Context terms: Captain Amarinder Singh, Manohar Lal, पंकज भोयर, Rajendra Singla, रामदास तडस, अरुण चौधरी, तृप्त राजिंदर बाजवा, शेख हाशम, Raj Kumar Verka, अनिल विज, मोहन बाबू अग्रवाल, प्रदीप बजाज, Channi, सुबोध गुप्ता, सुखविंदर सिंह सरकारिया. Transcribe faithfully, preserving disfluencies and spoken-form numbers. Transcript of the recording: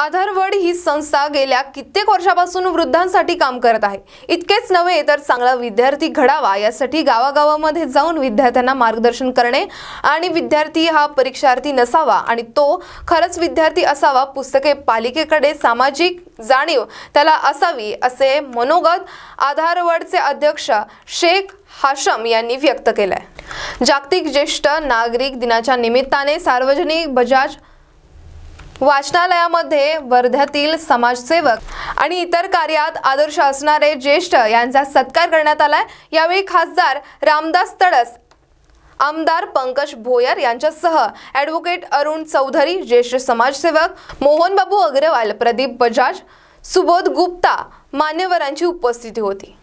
आधारवड ही संस्था गेल्या कित्येक वर्षापासून वृद्धांसाठी काम करत आहे। इतकेच नव्हे तर चांगला विद्यार्थी घडावा यासाठी गावागावामध्ये जाऊन विद्यार्थ्यांना मार्गदर्शन करणे आणि विद्यार्थी हा परीक्षार्थी नसावा आणि तो खरच विद्यार्थी असावा, पुस्तके पालिकेकडे सामाजिक जाणीव त्याला असावी असे मनोगत आधारवडचे अध्यक्ष शेख हाशम यांनी व्यक्त केले। जागतिक ज्येष्ठ नागरिक दिनाच्या निमित्ताने सार्वजनिक बजाज वाचनालयामध्ये वर्ध्यातील समाजसेवक आणि इतर कार्यात आदर्श असणारे ज्येष्ठ यांचा सत्कार करण्यात आला। यावेळी खासदार रामदास तडस, आमदार पंकज भोयर यांच्यासह ॲडव्होकेट अरुण चौधरी, ज्येष्ठ समाजसेवक मोहन बाबू अग्रवाल, प्रदीप बजाज, सुबोध गुप्ता मान्यवरांची उपस्थिती होती।